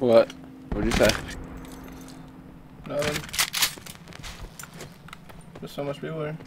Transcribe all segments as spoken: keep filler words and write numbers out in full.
What? What did you say? Nothing. There's so much people here.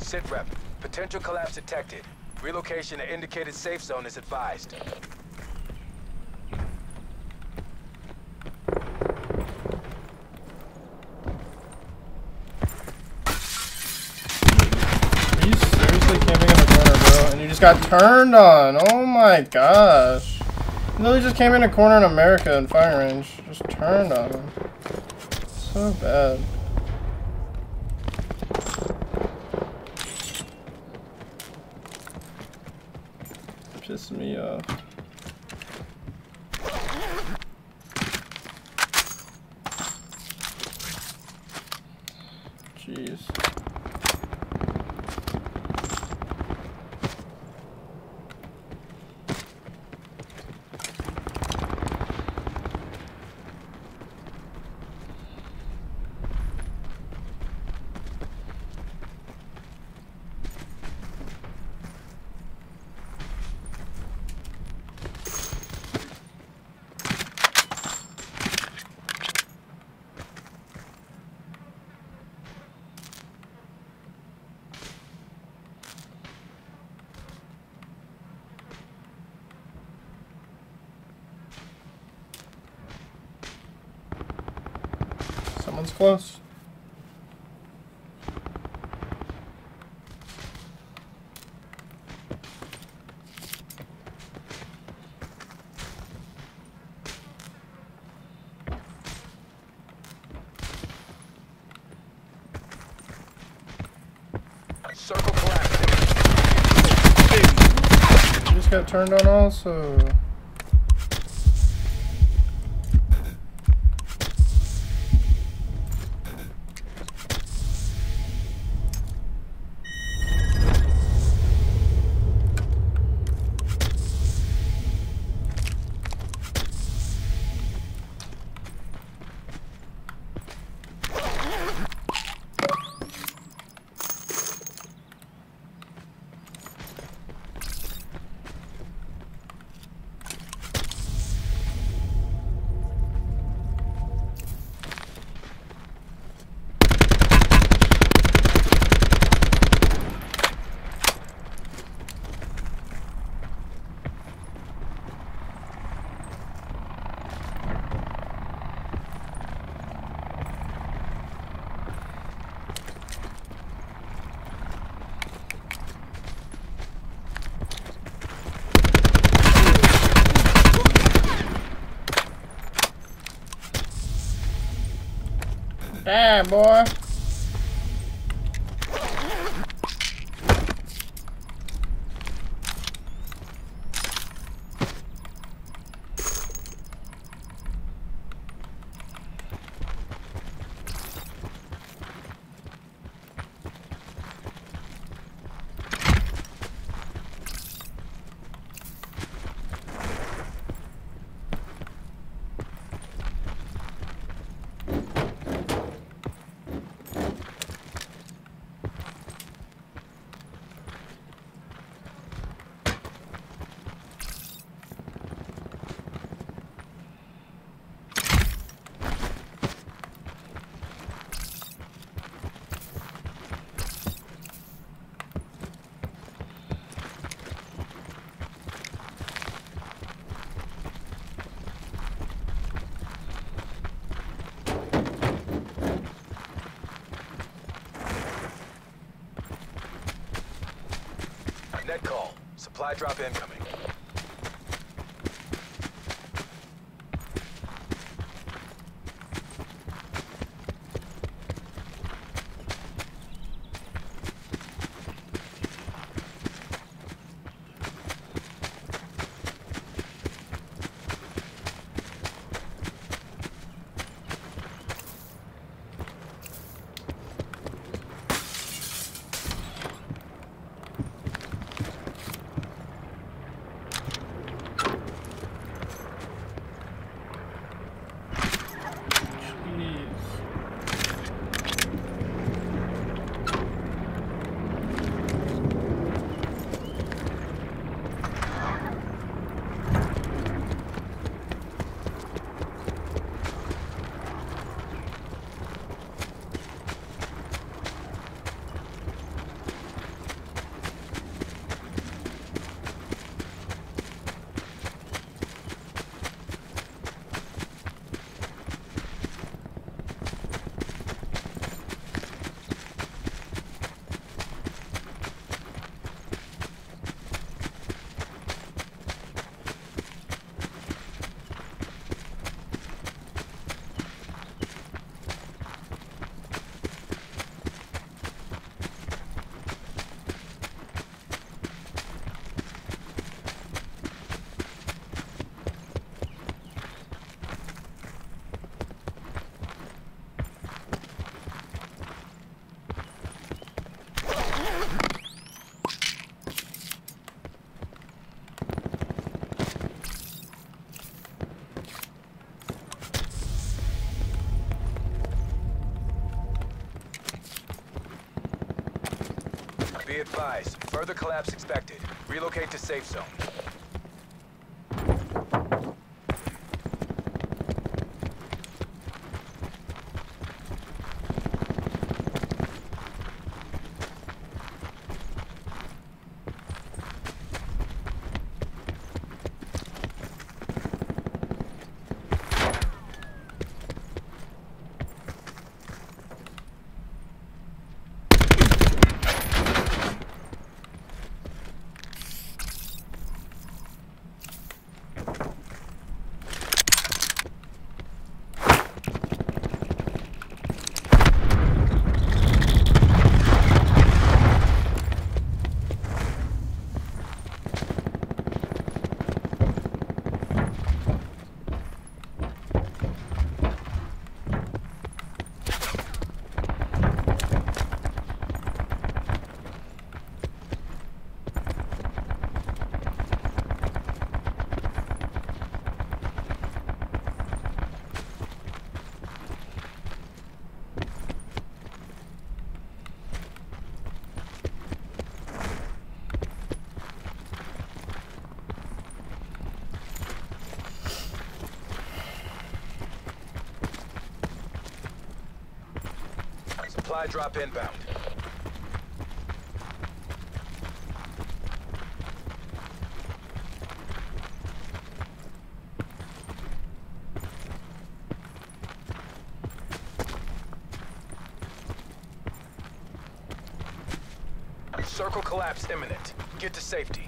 Sit rep. Potential collapse detected. Relocation to indicated safe zone is advised. Got turned on. Oh my gosh. He literally just came in a corner in America in firing range. Just turned on him. So bad. Pissed me off. Jeez. Someone's close. Circle collapsed. Just got turned on also. Yeah, boy. Net call. Supply drop incoming. advised, further collapse expected. Relocate to safe zone. Supply drop inbound. Circle collapse imminent. Get to safety.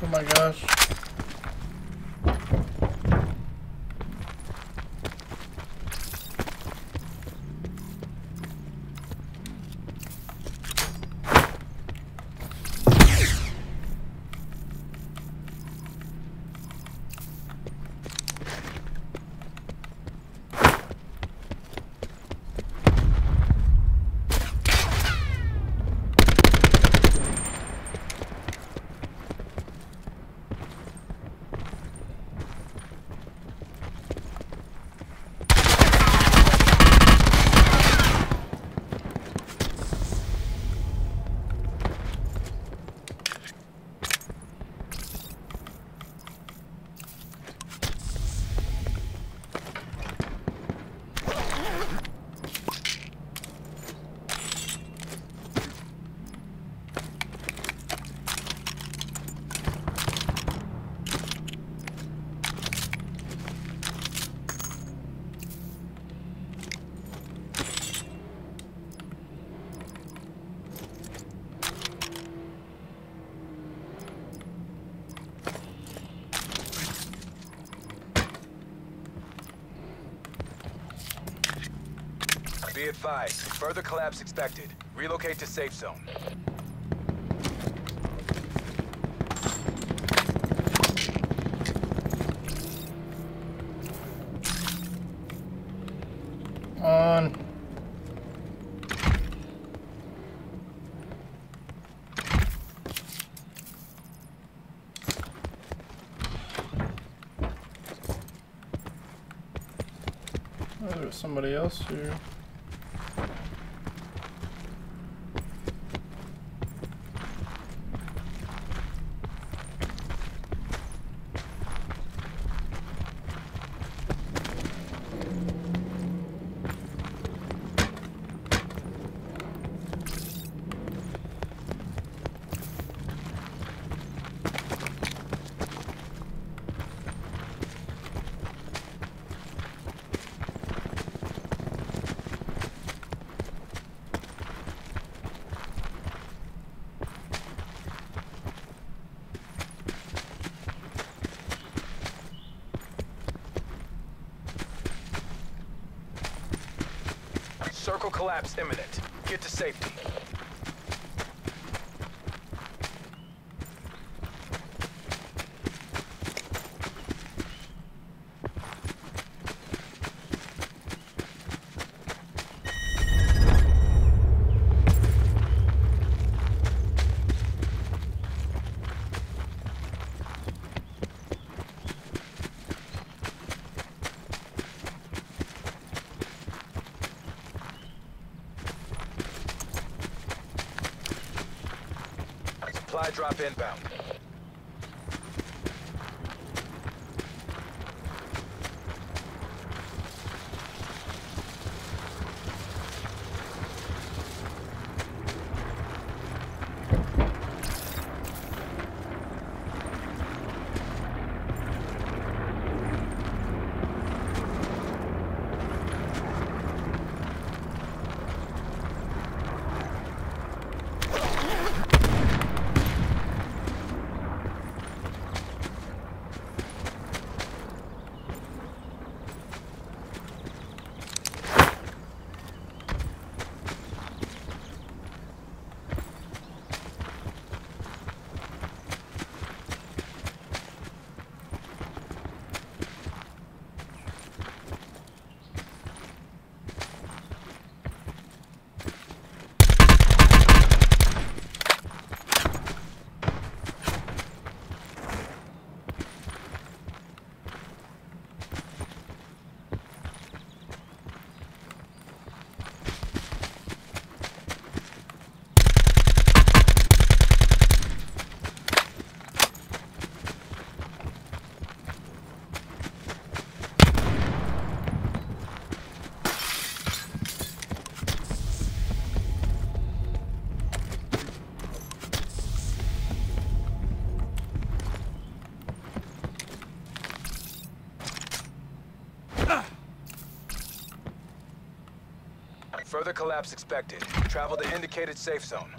Oh my gosh. Be advised, further collapse expected. Relocate to safe zone. On. Oh, there's somebody else here. Circle collapse imminent. Get to safety. Supply drop inbound. Further collapse expected. Travel to indicated safe zone.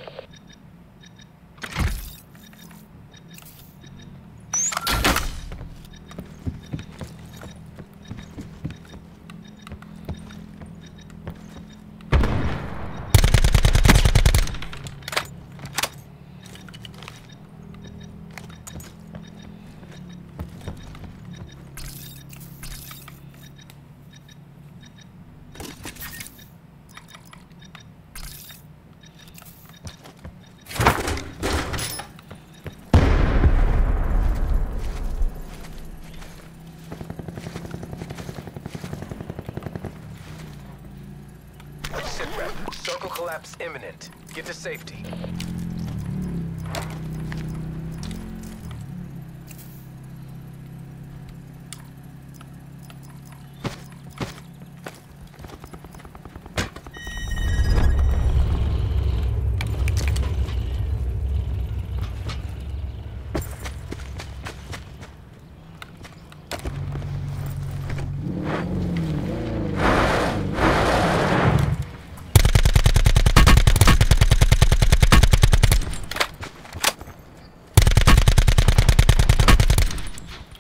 Circle collapse imminent. Get to safety.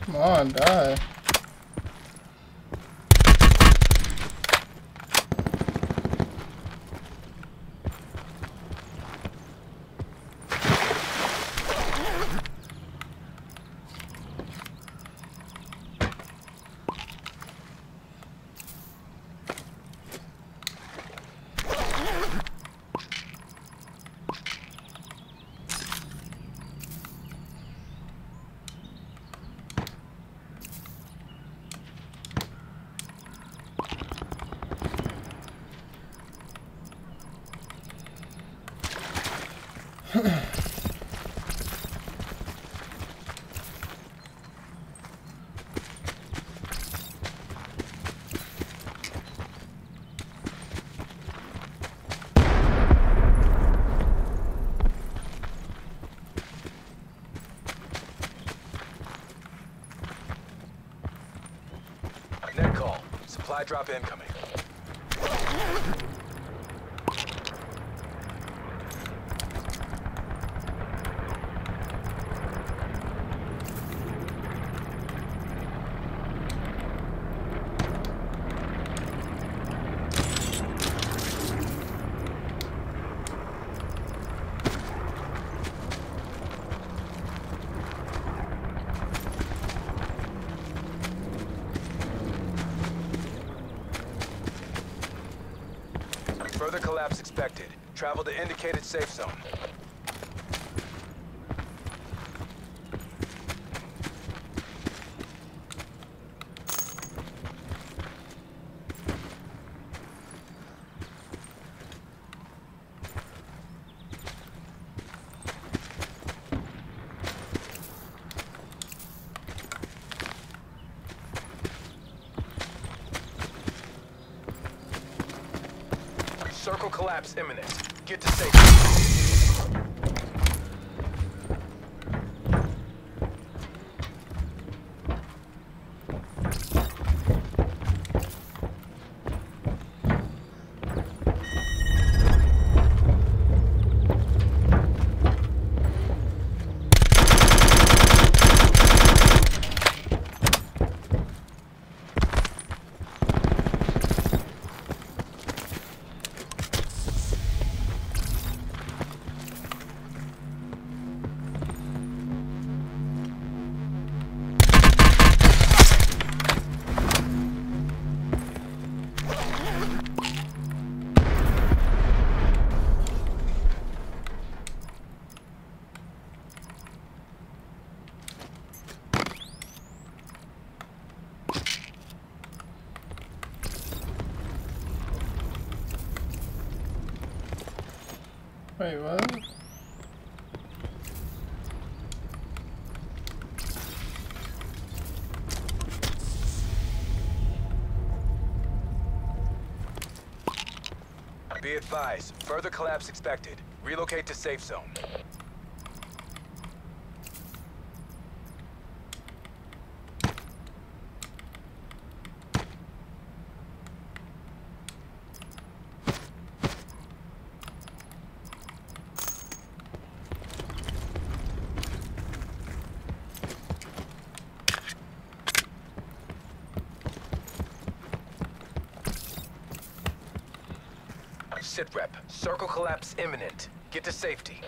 Come on, die. Net call. Supply drop incoming. collapse expected. Travel to indicated safe zone. Circle collapse imminent. Get to safety. Wait, what? Be advised, further collapse expected. Relocate to safe zone. Sit rep. Circle collapse imminent. Get to safety.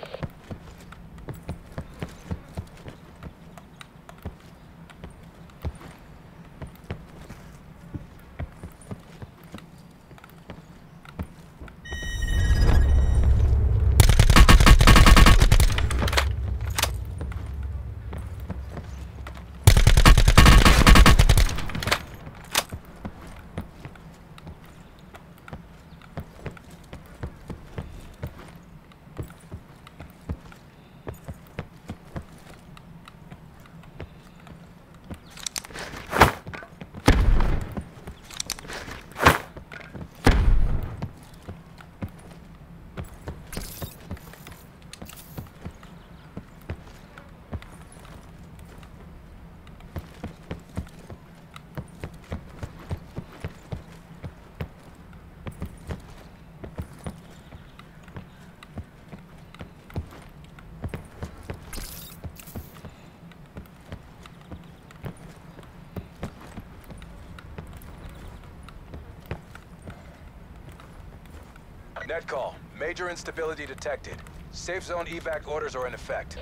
Net call. Major instability detected. Safe zone evac orders are in effect.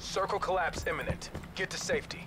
Circle collapse imminent. Get to safety.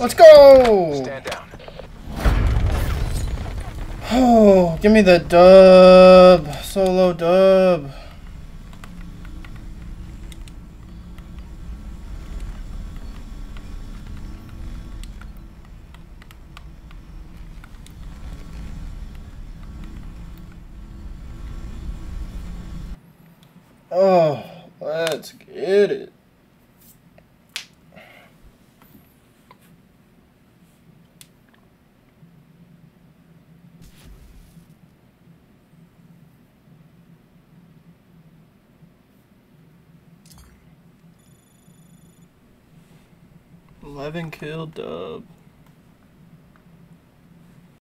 Let's go! Stand down. Oh, give me the dub. Solo dub. Oh, let's get it. eleven kill dub.